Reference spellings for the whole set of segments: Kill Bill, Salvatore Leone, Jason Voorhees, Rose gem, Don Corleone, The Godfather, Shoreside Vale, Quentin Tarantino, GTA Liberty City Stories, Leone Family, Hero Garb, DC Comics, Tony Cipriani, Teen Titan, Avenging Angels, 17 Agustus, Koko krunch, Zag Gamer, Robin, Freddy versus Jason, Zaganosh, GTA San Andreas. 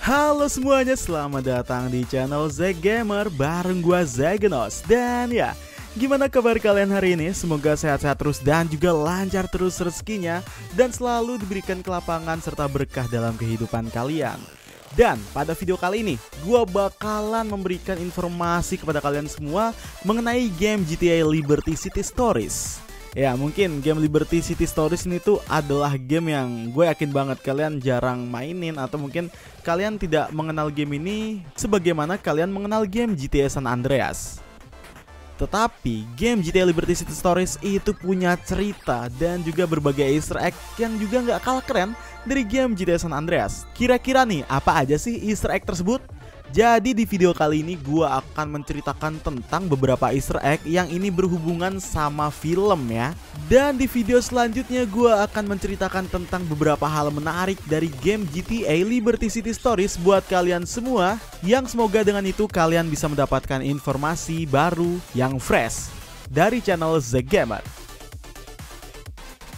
Halo semuanya, selamat datang di channel Zag Gamer bareng gua Zaganosh. Dan ya, gimana kabar kalian hari ini? Semoga sehat-sehat terus dan juga lancar terus rezekinya, dan selalu diberikan kelapangan serta berkah dalam kehidupan kalian. Dan pada video kali ini, gua bakalan memberikan informasi kepada kalian semua mengenai game GTA Liberty City Stories. Ya, mungkin game Liberty City Stories ini tuh adalah game yang gue yakin banget kalian jarang mainin, atau mungkin kalian tidak mengenal game ini sebagaimana kalian mengenal game GTA San Andreas. Tetapi game GTA Liberty City Stories itu punya cerita dan juga berbagai easter egg yang juga nggak kalah keren dari game GTA San Andreas. Kira-kira nih, apa aja sih easter egg tersebut? Jadi di video kali ini gue akan menceritakan tentang beberapa easter egg yang ini berhubungan sama film ya. Dan di video selanjutnya gue akan menceritakan tentang beberapa hal menarik dari game GTA Liberty City Stories buat kalian semua, yang semoga dengan itu kalian bisa mendapatkan informasi baru yang fresh dari channel Zag Gamer.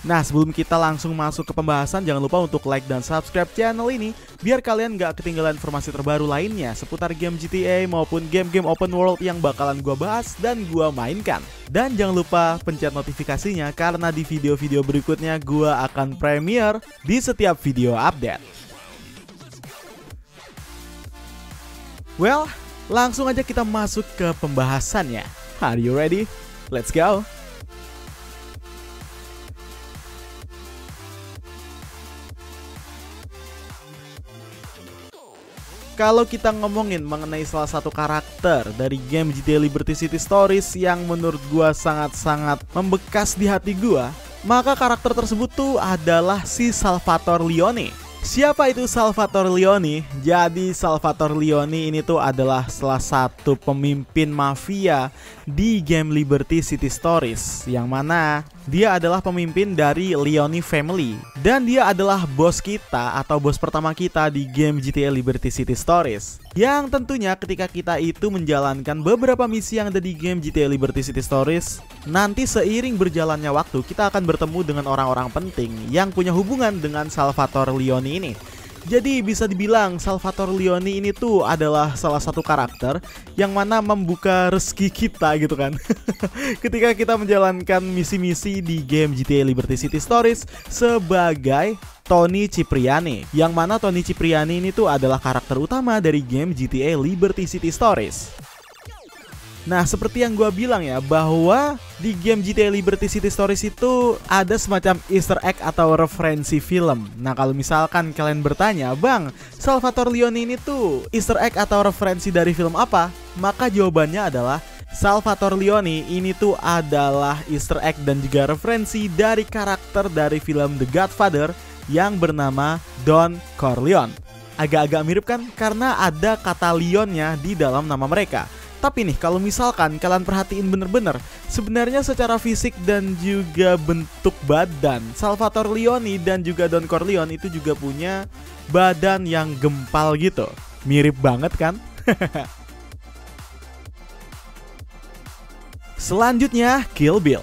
Nah, sebelum kita langsung masuk ke pembahasan, jangan lupa untuk like dan subscribe channel ini biar kalian gak ketinggalan informasi terbaru lainnya seputar game GTA maupun game-game open world yang bakalan gua bahas dan gua mainkan. Dan jangan lupa pencet notifikasinya, karena di video-video berikutnya gua akan premiere di setiap video update. Well, langsung aja kita masuk ke pembahasannya. Are you ready? Let's go! Kalau kita ngomongin mengenai salah satu karakter dari game GTA Liberty City Stories yang menurut gua sangat-sangat membekas di hati gua, maka karakter tersebut tuh adalah si Salvatore Leone. Siapa itu Salvatore Leone? Jadi Salvatore Leone ini tuh adalah salah satu pemimpin mafia di game Liberty City Stories, yang mana dia adalah pemimpin dari Leone Family, dan dia adalah bos kita atau bos pertama kita di game GTA Liberty City Stories. Yang tentunya ketika kita itu menjalankan beberapa misi yang ada di game GTA Liberty City Stories, nanti seiring berjalannya waktu kita akan bertemu dengan orang-orang penting yang punya hubungan dengan Salvatore Leone ini. Jadi bisa dibilang Salvatore Leone ini tuh adalah salah satu karakter yang mana membuka rezeki kita gitu kan. Ketika kita menjalankan misi-misi di game GTA Liberty City Stories sebagai Tony Cipriani, yang mana Tony Cipriani ini tuh adalah karakter utama dari game GTA Liberty City Stories. Nah, seperti yang gue bilang ya, bahwa di game GTA Liberty City Stories itu ada semacam easter egg atau referensi film. Nah, kalau misalkan kalian bertanya, "Bang, Salvatore Leone ini tuh easter egg atau referensi dari film apa?" Maka jawabannya adalah Salvatore Leone ini tuh adalah easter egg dan juga referensi dari karakter dari film The Godfather yang bernama Don Corleone. Agak-agak mirip kan? Karena ada kata Leone-nya di dalam nama mereka. Tapi nih, kalau misalkan kalian perhatiin bener-bener, sebenarnya secara fisik dan juga bentuk badan, Salvatore Leone dan juga Don Corleone itu juga punya badan yang gempal gitu. Mirip banget kan? Selanjutnya, Kill Bill.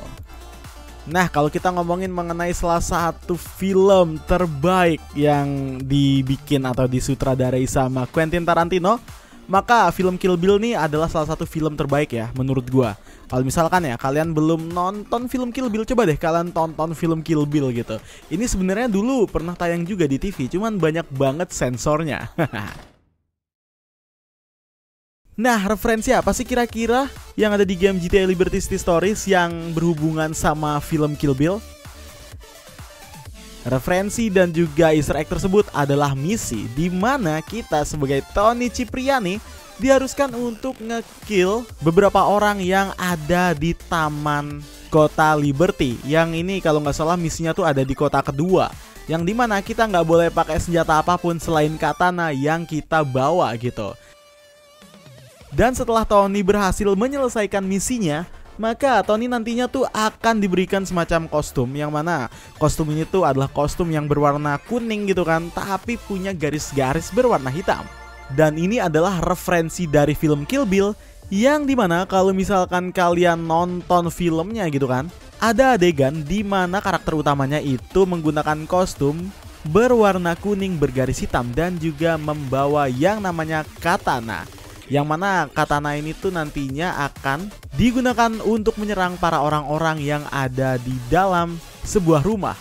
Nah, kalau kita ngomongin mengenai salah satu film terbaik yang dibikin atau disutradarai sama Quentin Tarantino, maka film Kill Bill nih adalah salah satu film terbaik ya menurut gua. Kalau misalkan ya kalian belum nonton film Kill Bill, coba deh kalian tonton film Kill Bill gitu. Ini sebenarnya dulu pernah tayang juga di TV, cuman banyak banget sensornya. Nah, referensi apa sih kira-kira yang ada di game GTA Liberty City Stories yang berhubungan sama film Kill Bill? Referensi dan juga easter egg tersebut adalah misi di mana kita sebagai Tony Cipriani diharuskan untuk ngekill beberapa orang yang ada di taman kota Liberty. Yang ini kalau nggak salah misinya tuh ada di kota kedua, yang dimana kita nggak boleh pakai senjata apapun selain katana yang kita bawa gitu. Dan setelah Tony berhasil menyelesaikan misinya, maka Tony nantinya tuh akan diberikan semacam kostum, yang mana kostum ini tuh adalah kostum yang berwarna kuning gitu kan, tapi punya garis-garis berwarna hitam. Dan ini adalah referensi dari film Kill Bill, yang dimana kalau misalkan kalian nonton filmnya gitu kan, ada adegan dimana karakter utamanya itu menggunakan kostum berwarna kuning bergaris hitam dan juga membawa yang namanya katana, yang mana katana ini tuh nantinya akan digunakan untuk menyerang para orang-orang yang ada di dalam sebuah rumah.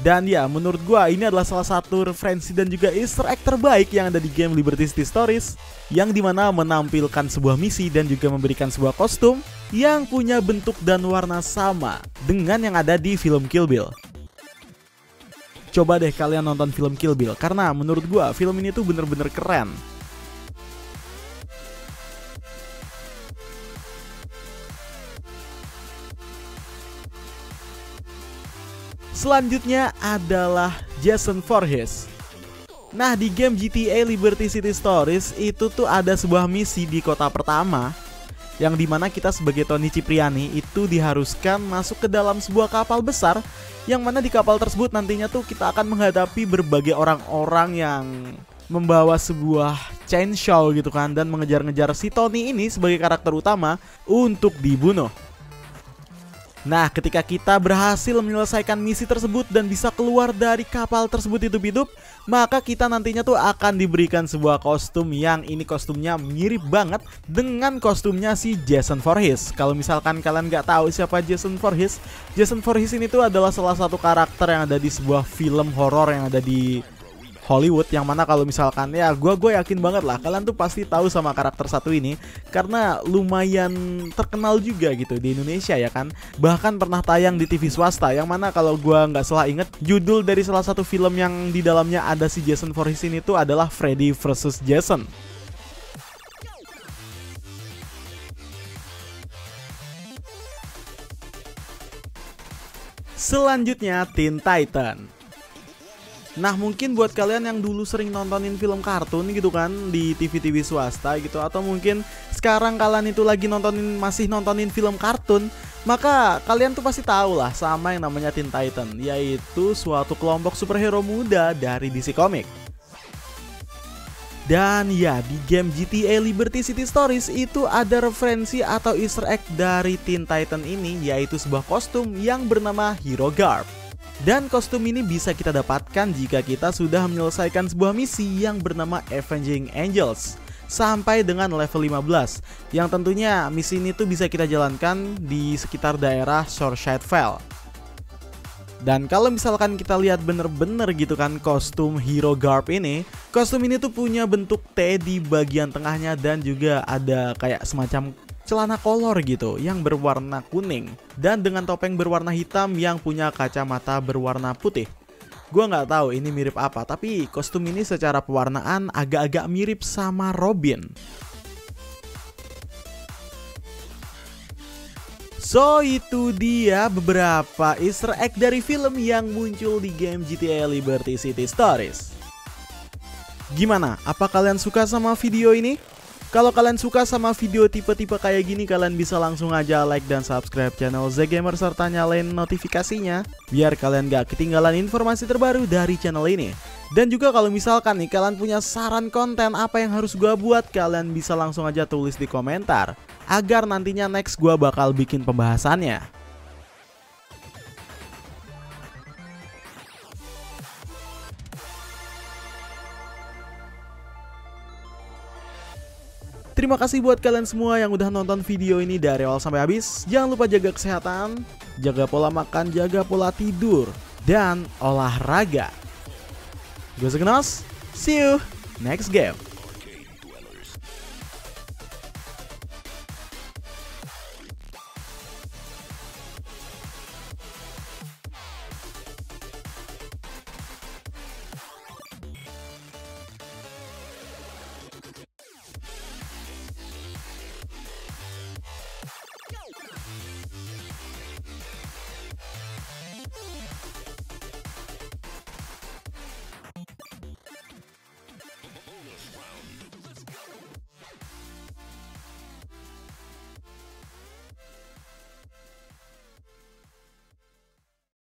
Dan ya, menurut gua ini adalah salah satu referensi dan juga easter egg terbaik yang ada di game Liberty City Stories, yang dimana menampilkan sebuah misi dan juga memberikan sebuah kostum yang punya bentuk dan warna sama dengan yang ada di film Kill Bill. Coba deh kalian nonton film Kill Bill, karena menurut gua film ini tuh bener-bener keren. Selanjutnya adalah Jason Voorhees. Nah, di game GTA Liberty City Stories itu tuh ada sebuah misi di kota pertama, yang dimana kita sebagai Tony Cipriani itu diharuskan masuk ke dalam sebuah kapal besar, yang mana di kapal tersebut nantinya tuh kita akan menghadapi berbagai orang-orang yang membawa sebuah chainsaw gitu kan, dan mengejar-ngejar si Tony ini sebagai karakter utama untuk dibunuh. Nah, ketika kita berhasil menyelesaikan misi tersebut dan bisa keluar dari kapal tersebut hidup-hidup, maka kita nantinya tuh akan diberikan sebuah kostum, yang ini kostumnya mirip banget dengan kostumnya si Jason Voorhees. Kalau misalkan kalian nggak tahu siapa Jason Voorhees, Jason Voorhees ini tuh adalah salah satu karakter yang ada di sebuah film horor yang ada di Hollywood, yang mana kalau misalkan ya gue yakin banget lah kalian tuh pasti tahu sama karakter satu ini, karena lumayan terkenal juga gitu di Indonesia ya kan, bahkan pernah tayang di TV swasta, yang mana kalau gue nggak salah inget judul dari salah satu film yang di dalamnya ada si Jason Voorhees ini tuh adalah Freddy versus Jason. Selanjutnya Teen Titan. Nah, mungkin buat kalian yang dulu sering nontonin film kartun gitu kan di TV-TV swasta gitu, atau mungkin sekarang kalian itu lagi masih nontonin film kartun, maka kalian tuh pasti tahu lah sama yang namanya Teen Titan, yaitu suatu kelompok superhero muda dari DC Comics. Dan ya, di game GTA Liberty City Stories itu ada referensi atau easter egg dari Teen Titan ini, yaitu sebuah kostum yang bernama Hero Garb. Dan kostum ini bisa kita dapatkan jika kita sudah menyelesaikan sebuah misi yang bernama Avenging Angels sampai dengan level 15, yang tentunya misi ini tuh bisa kita jalankan di sekitar daerah Shoreside Vale. Dan kalau misalkan kita lihat bener-bener gitu kan kostum Hero Garb ini, kostum ini tuh punya bentuk T di bagian tengahnya dan juga ada kayak semacam celana kolor gitu yang berwarna kuning, dan dengan topeng berwarna hitam yang punya kacamata berwarna putih. Gua nggak tahu ini mirip apa, tapi kostum ini secara pewarnaan agak-agak mirip sama Robin. So, itu dia beberapa easter egg dari film yang muncul di game GTA Liberty City Stories. Gimana? Apa kalian suka sama video ini? Kalau kalian suka sama video tipe-tipe kayak gini, kalian bisa langsung aja like dan subscribe channel Zag Gamer serta nyalain notifikasinya, biar kalian gak ketinggalan informasi terbaru dari channel ini. Dan juga kalau misalkan nih kalian punya saran konten apa yang harus gua buat, kalian bisa langsung aja tulis di komentar, agar nantinya next gua bakal bikin pembahasannya. Terima kasih buat kalian semua yang udah nonton video ini dari awal sampai habis. Jangan lupa jaga kesehatan, jaga pola makan, jaga pola tidur, dan olahraga. Gue Zaganosh, see you next game.